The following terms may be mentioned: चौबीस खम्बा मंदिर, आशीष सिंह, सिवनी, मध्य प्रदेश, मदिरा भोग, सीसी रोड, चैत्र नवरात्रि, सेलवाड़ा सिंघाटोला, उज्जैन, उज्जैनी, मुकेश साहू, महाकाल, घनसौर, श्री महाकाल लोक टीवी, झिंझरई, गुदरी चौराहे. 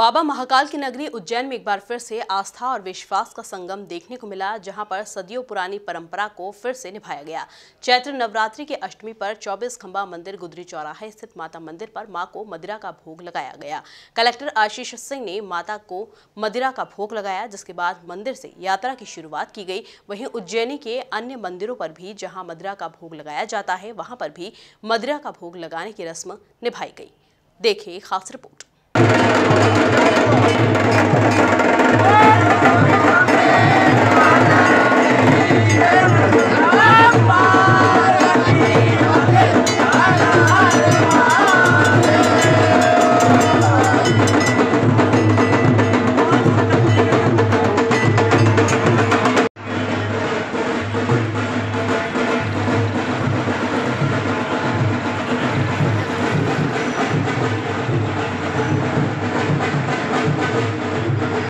बाबा महाकाल की नगरी उज्जैन में एक बार फिर से आस्था और विश्वास का संगम देखने को मिला, जहां पर सदियों पुरानी परंपरा को फिर से निभाया गया। चैत्र नवरात्रि के अष्टमी पर 24 खंभा मंदिर गुदरी चौराहे स्थित माता मंदिर पर मां को मदिरा का भोग लगाया गया। कलेक्टर आशीष सिंह ने माता को मदिरा का भोग लगाया, जिसके बाद मंदिर से यात्रा की शुरुआत की गई। वहीं उज्जैनी के अन्य मंदिरों पर भी जहाँ मदिरा का भोग लगाया जाता है, वहाँ पर भी मदिरा का भोग लगाने की रस्म निभाई गई। देखिए खास रिपोर्ट।